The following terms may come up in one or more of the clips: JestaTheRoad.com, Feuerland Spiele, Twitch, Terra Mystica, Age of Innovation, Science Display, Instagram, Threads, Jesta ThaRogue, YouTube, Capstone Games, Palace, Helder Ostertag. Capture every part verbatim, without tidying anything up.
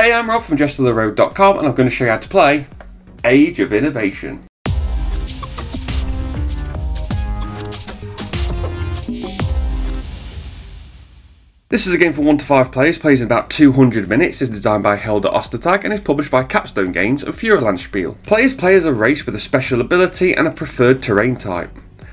Hey, I'm Rob from Jesta The Road dot com, and I'm going to show you how to play Age of Innovation. This is a game for one to five players, plays in about two hundred minutes, is designed by Helder Ostertag and is published by Capstone Games and Feuerland Spiele. Players play as a race with a special ability and a preferred terrain type.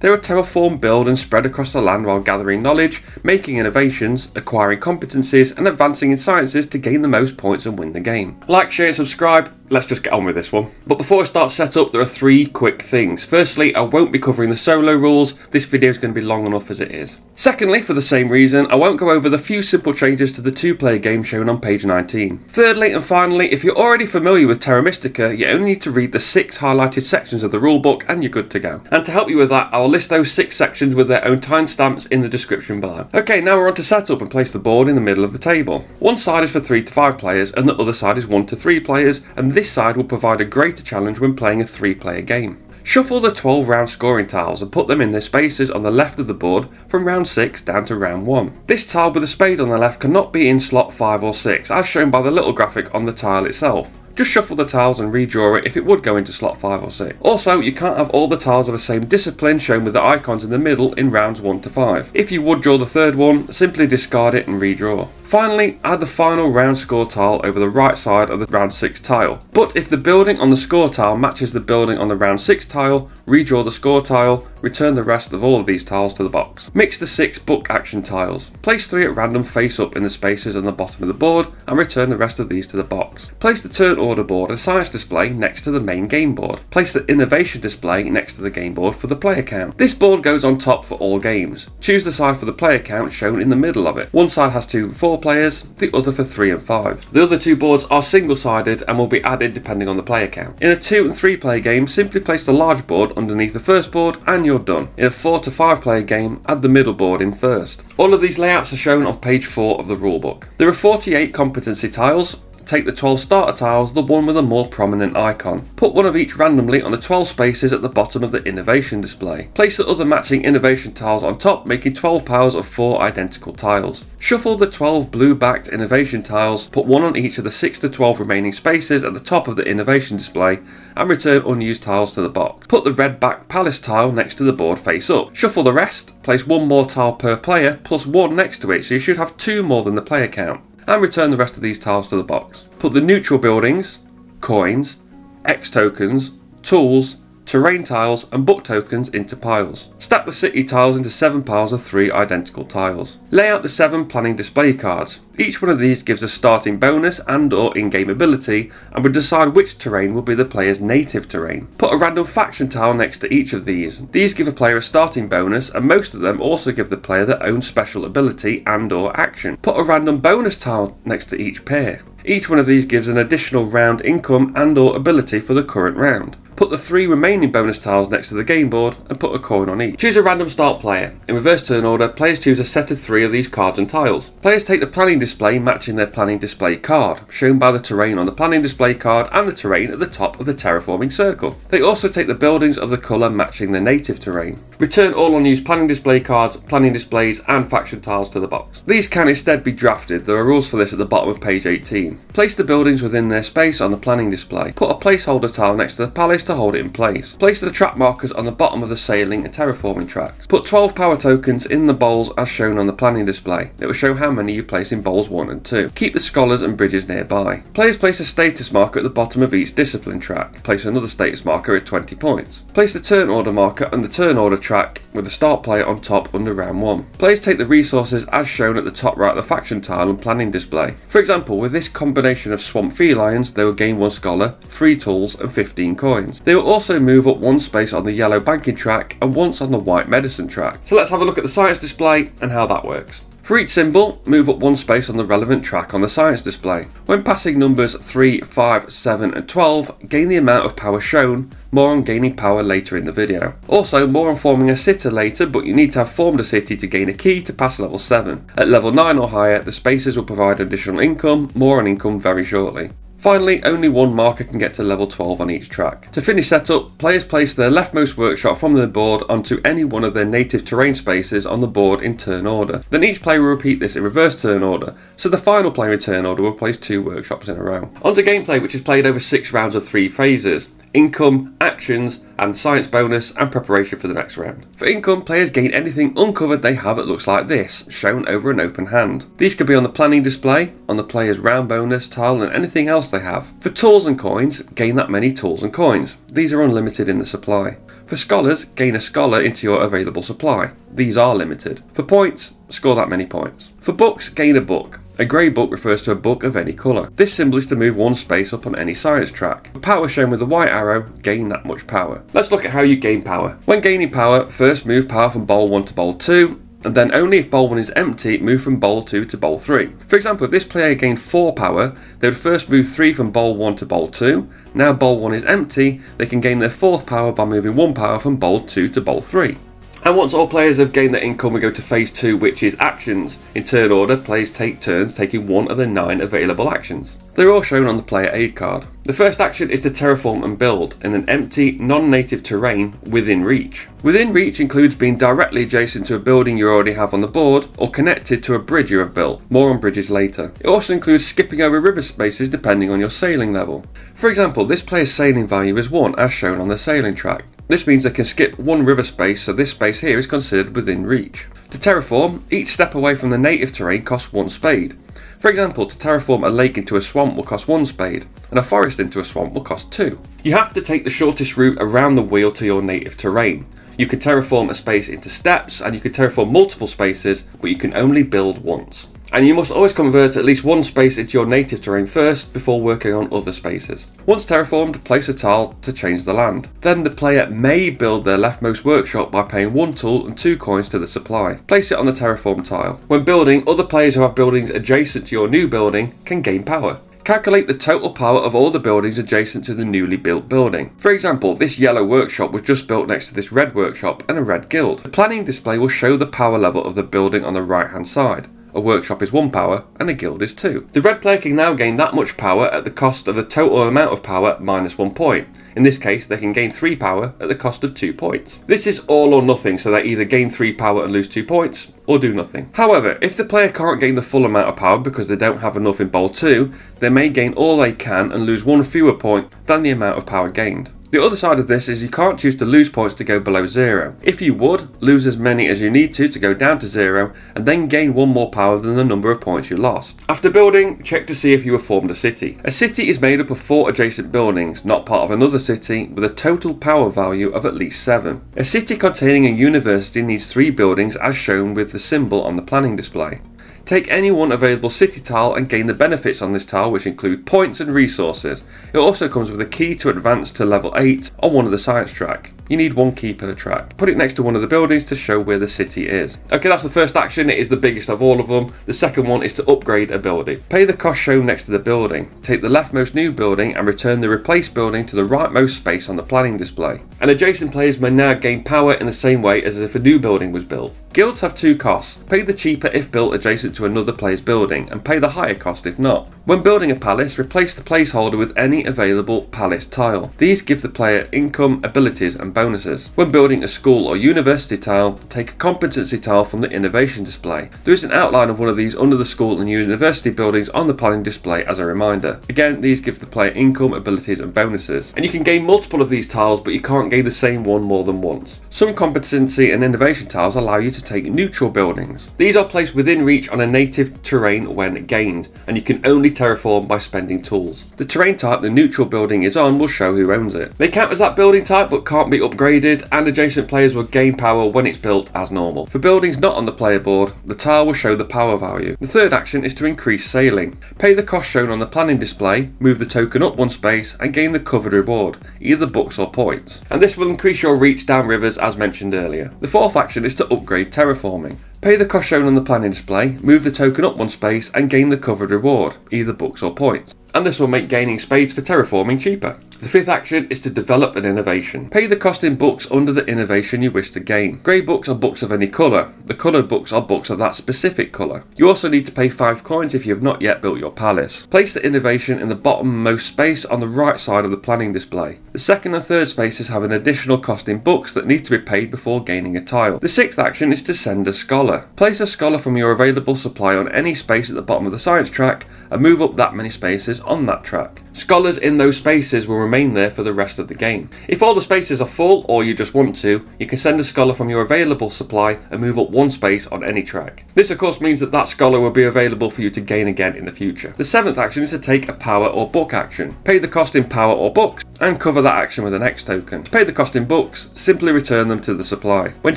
They will terraform, build and spread across the land while gathering knowledge, making innovations, acquiring competencies and advancing in sciences to gain the most points and win the game. Like, share and subscribe. Let's just get on with this one. But before I start setup, there are three quick things. Firstly, I won't be covering the solo rules. This video is going to be long enough as it is. Secondly, for the same reason, I won't go over the few simple changes to the two-player game shown on page nineteen. Thirdly and finally, if you're already familiar with Terra Mystica, you only need to read the six highlighted sections of the rulebook and you're good to go. And to help you with that, I'll list those six sections with their own timestamps in the description below. Okay, now we're on to setup and place the board in the middle of the table. One side is for three to five players and the other side is one to three players, and this side will provide a greater challenge when playing a three-player game. Shuffle the twelve round scoring tiles and put them in their spaces on the left of the board from round six down to round one. This tile with a spade on the left cannot be in slot five or six, as shown by the little graphic on the tile itself. Just shuffle the tiles and redraw it if it would go into slot five or six. Also, you can't have all the tiles of the same discipline shown with the icons in the middle in rounds one to five. If you would draw the third one, simply discard it and redraw. Finally, add the final round score tile over the right side of the round six tile. But if the building on the score tile matches the building on the round six tile, redraw the score tile, return the rest of all of these tiles to the box. Mix the six book action tiles. Place three at random face up in the spaces on the bottom of the board and return the rest of these to the box. Place the turn order board and science display next to the main game board. Place the innovation display next to the game board for the player count. This board goes on top for all games. Choose the side for the player count shown in the middle of it. One side has two and four players, the other for three and five. The other two boards are single-sided and will be added depending on the player count. In a two and three player game, simply place the large board underneath the first board and you're done. In a four to five player game, add the middle board in first. All of these layouts are shown on page four of the rulebook. There are forty-eight competency tiles. Take the twelve starter tiles, the one with a more prominent icon. Put one of each randomly on the twelve spaces at the bottom of the innovation display. Place the other matching innovation tiles on top, making twelve piles of four identical tiles. Shuffle the twelve blue-backed innovation tiles, put one on each of the six to twelve remaining spaces at the top of the innovation display, and return unused tiles to the box. Put the red-backed palace tile next to the board face up. Shuffle the rest, place one more tile per player, plus one next to it, so you should have two more than the player count, and return the rest of these tiles to the box. Put the neutral buildings, coins, X tokens, tools, terrain tiles and book tokens into piles. Stack the city tiles into seven piles of three identical tiles. Lay out the seven planning display cards. Each one of these gives a starting bonus and or in-game ability and will decide which terrain will be the player's native terrain. Put a random faction tile next to each of these. These give a player a starting bonus and most of them also give the player their own special ability and or action. Put a random bonus tile next to each pair. Each one of these gives an additional round income and or ability for the current round. Put the three remaining bonus tiles next to the game board and put a coin on each. Choose a random start player. In reverse turn order, players choose a set of three of these cards and tiles. Players take the planning display matching their planning display card, shown by the terrain on the planning display card and the terrain at the top of the terraforming circle. They also take the buildings of the colour matching the native terrain. Return all unused planning display cards, planning displays and faction tiles to the box. These can instead be drafted. There are rules for this at the bottom of page eighteen. Place the buildings within their space on the planning display. Put a placeholder tile next to the palace to hold it in place. Place the track markers on the bottom of the sailing and terraforming tracks. Put twelve power tokens in the bowls as shown on the planning display. It will show how many you place in bowls one and two. Keep the scholars and bridges nearby. Players place a status marker at the bottom of each discipline track. Place another status marker at twenty points. Place the turn order marker on the turn order track with the start player on top under round one. Players take the resources as shown at the top right of the faction tile and planning display. For example, with this combination of swamp felines, they will gain one scholar, three tools and fifteen coins. They will also move up one space on the yellow banking track and once on the white medicine track. So let's have a look at the science display and how that works. For each symbol, move up one space on the relevant track on the science display. When passing numbers three, five, seven and twelve, gain the amount of power shown. More on gaining power later in the video. Also, more on forming a sitter later, but you need to have formed a city to gain a key to pass level seven. At level nine or higher, the spaces will provide additional income. More on income very shortly. Finally, only one marker can get to level twelve on each track. To finish setup, players place their leftmost workshop from their board onto any one of their native terrain spaces on the board in turn order. Then each player will repeat this in reverse turn order, so the final player in turn order will place two workshops in a row. Onto gameplay, which is played over six rounds of three phases: income, actions, and science bonus, and preparation for the next round. For income, players gain anything uncovered they have that looks like this, shown over an open hand. These could be on the planning display, on the player's round bonus tile, and anything else they have. For tools and coins, gain that many tools and coins. These are unlimited in the supply. For scholars, gain a scholar into your available supply. These are limited. For points, score that many points. For books, gain a book. A grey book refers to a book of any colour. This symbol is to move one space up on any science track. For power, shown with the white arrow, gain that much power. Let's look at how you gain power. When gaining power, first move power from bowl one to bowl two, and then only if bowl one is empty, move from bowl two to bowl three. For example, if this player gained four power, they would first move three from bowl one to bowl two. Now bowl one is empty, they can gain their fourth power by moving one power from bowl two to bowl three. And once all players have gained their income, we go to phase two, which is actions. In turn order, players take turns taking one of the nine available actions. They're all shown on the player aid card. The first action is to terraform and build in an empty, non-native terrain within reach. Within reach includes being directly adjacent to a building you already have on the board, or connected to a bridge you have built. More on bridges later. It also includes skipping over river spaces depending on your sailing level. For example, this player's sailing value is one, as shown on the sailing track. This means they can skip one river space, so this space here is considered within reach. To terraform, each step away from the native terrain costs one spade. For example, to terraform a lake into a swamp will cost one spade, and a forest into a swamp will cost two. You have to take the shortest route around the wheel to your native terrain. You can terraform a space into steps, and you can terraform multiple spaces, but you can only build once. And you must always convert at least one space into your native terrain first before working on other spaces. Once terraformed, place a tile to change the land. Then the player may build their leftmost workshop by paying one tool and two coins to the supply. Place it on the terraformed tile. When building, other players who have buildings adjacent to your new building can gain power. Calculate the total power of all the buildings adjacent to the newly built building. For example, this yellow workshop was just built next to this red workshop and a red guild. The planning display will show the power level of the building on the right hand side. A workshop is one power and a guild is two. The red player can now gain that much power at the cost of the total amount of power minus one point. In this case, they can gain three power at the cost of two points. This is all or nothing, so they either gain three power and lose two points, or do nothing. However, if the player can't gain the full amount of power because they don't have enough in bowl two, they may gain all they can and lose one fewer point than the amount of power gained. The other side of this is you can't choose to lose points to go below zero. If you would, lose as many as you need to to go down to zero, and then gain one more power than the number of points you lost. After building, check to see if you have formed a city. A city is made up of four adjacent buildings, not part of another city, with a total power value of at least seven. A city containing a university needs three buildings, as shown with the symbol on the planning display. Take any one available city tile and gain the benefits on this tile, which include points and resources. It also comes with a key to advance to level eight on one of the science track. You need one key per track. Put it next to one of the buildings to show where the city is. Okay, that's the first action. It is the biggest of all of them. The second one is to upgrade a building. Pay the cost shown next to the building. Take the leftmost new building and return the replaced building to the rightmost space on the planning display. And adjacent players may now gain power in the same way as if a new building was built. Guilds have two costs. Pay the cheaper if built adjacent to another player's building, and pay the higher cost if not. When building a palace, replace the placeholder with any available palace tile. These give the player income, abilities, and bonuses. When building a school or university tile, take a competency tile from the innovation display. There is an outline of one of these under the school and university buildings on the planning display as a reminder. Again, these give the player income, abilities, and bonuses. And you can gain multiple of these tiles, but you can't gain the same one more than once. Some competency and innovation tiles allow you to take neutral buildings. These are placed within reach on a native terrain when gained, and you can only terraform by spending tools. The terrain type the neutral building is on will show who owns it. They count as that building type but can't be upgraded, and adjacent players will gain power when it's built as normal. For buildings not on the player board, the tile will show the power value. The third action is to increase sailing. Pay the cost shown on the planning display, move the token up one space, and gain the covered reward, either books or points. And this will increase your reach down rivers as mentioned earlier. The fourth action is to upgrade terraforming. Pay the cost shown on the planning display, move the token up one space, and gain the covered reward, either books or points. And this will make gaining spades for terraforming cheaper. The fifth action is to develop an innovation. Pay the cost in books under the innovation you wish to gain. Grey books are books of any colour. The coloured books are books of that specific colour. You also need to pay five coins if you have not yet built your palace. Place the innovation in the bottommost space on the right side of the planning display. The second and third spaces have an additional cost in books that need to be paid before gaining a tile. The sixth action is to send a scholar. Place a scholar from your available supply on any space at the bottom of the science track and move up that many spaces on that track. Scholars in those spaces will remain there for the rest of the game. If all the spaces are full, or you just want to, you can send a scholar from your available supply and move up one space on any track. This of course means that that scholar will be available for you to gain again in the future. The seventh action is to take a power or book action. Pay the cost in power or books and cover that action with an X token. To pay the cost in books, simply return them to the supply. When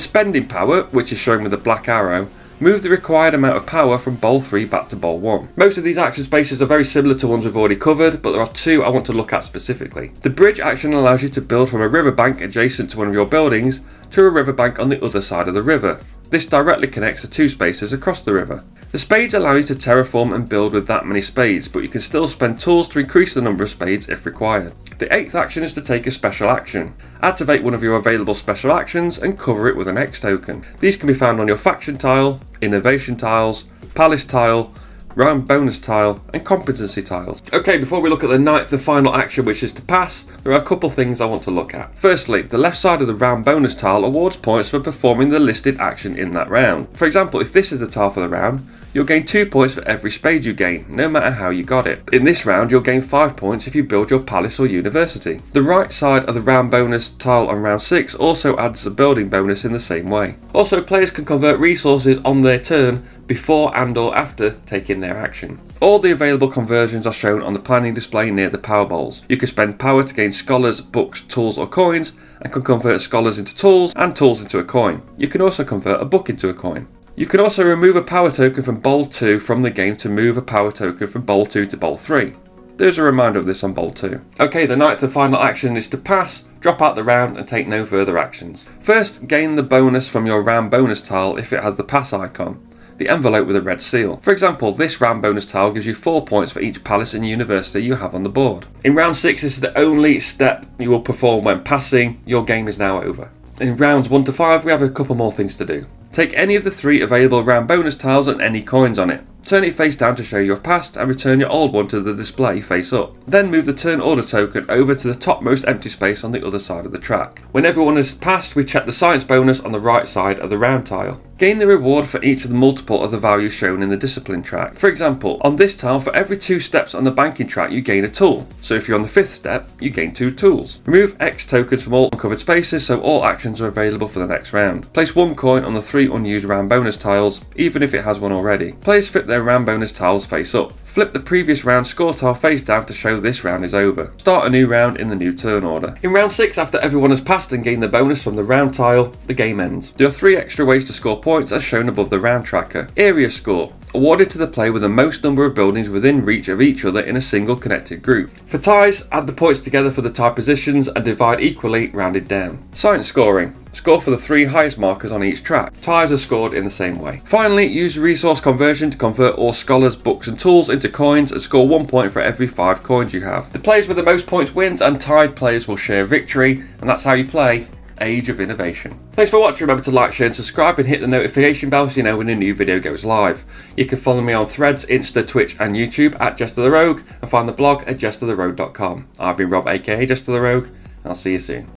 spending power, which is shown with a black arrow, move the required amount of power from bowl three back to bowl one. Most of these action spaces are very similar to ones we've already covered, but there are two I want to look at specifically. The bridge action allows you to build from a riverbank adjacent to one of your buildings to a riverbank on the other side of the river. This directly connects the two spaces across the river. The spades allow you to terraform and build with that many spades, but you can still spend tools to increase the number of spades if required. The eighth action is to take a special action. Activate one of your available special actions and cover it with an X token. These can be found on your faction tile, innovation tiles, palace tile, round bonus tile and competency tiles. Okay, before we look at the ninth and final action, which is to pass, there are a couple things I want to look at. Firstly, the left side of the round bonus tile awards points for performing the listed action in that round. For example, if this is the tile for the round, you'll gain two points for every spade you gain, no matter how you got it. In this round, you'll gain five points if you build your palace or university. The right side of the round bonus tile on round six also adds a building bonus in the same way. Also, players can convert resources on their turn before and or after taking their action. All the available conversions are shown on the planning display near the power bowls. You can spend power to gain scholars, books, tools or coins, and can convert scholars into tools and tools into a coin. You can also convert a book into a coin. You can also remove a power token from bowl two from the game to move a power token from bowl two to bowl three. There's a reminder of this on bowl two. Okay, the ninth and final action is to pass, drop out the round and take no further actions. First, gain the bonus from your round bonus tile if it has the pass icon, the envelope with a red seal. For example, this round bonus tile gives you four points for each palace and university you have on the board. In round six, this is the only step you will perform when passing. Your game is now over. In rounds one to five, we have a couple more things to do. Take any of the three available round bonus tiles and any coins on it. Turn it face down to show you have passed and return your old one to the display face up. Then move the turn order token over to the topmost empty space on the other side of the track. When everyone has passed, we check the science bonus on the right side of the round tile. Gain the reward for each of the multiple of the values shown in the discipline track. For example, on this tile, for every two steps on the banking track, you gain a tool. So if you're on the fifth step, you gain two tools. Remove X tokens from all uncovered spaces so all actions are available for the next round. Place one coin on the three unused round bonus tiles, even if it has one already. Players flip their round bonus tiles face up. Flip the previous round score tile face down to show this round is over. Start a new round in the new turn order. In round six, after everyone has passed and gained the bonus from the round tile, the game ends. There are three extra ways to score points as shown above the round tracker. Area score, awarded to the player with the most number of buildings within reach of each other in a single connected group. For ties, add the points together for the tie positions and divide equally, rounded down. Science scoring, score for the three highest markers on each track. Ties are scored in the same way. Finally, use resource conversion to convert all scholars, books and tools into coins and score one point for every five coins you have. The players with the most points wins and tied players will share victory, and that's how you play Age of Innovation. Thanks for watching. Remember to like, share and subscribe and hit the notification bell so you know when a new video goes live. You can follow me on Threads, Insta, Twitch and YouTube at JestaTheRogue and find the blog at Jesta The Road dot com. I've been Rob aka JestaTheRogue and I'll see you soon.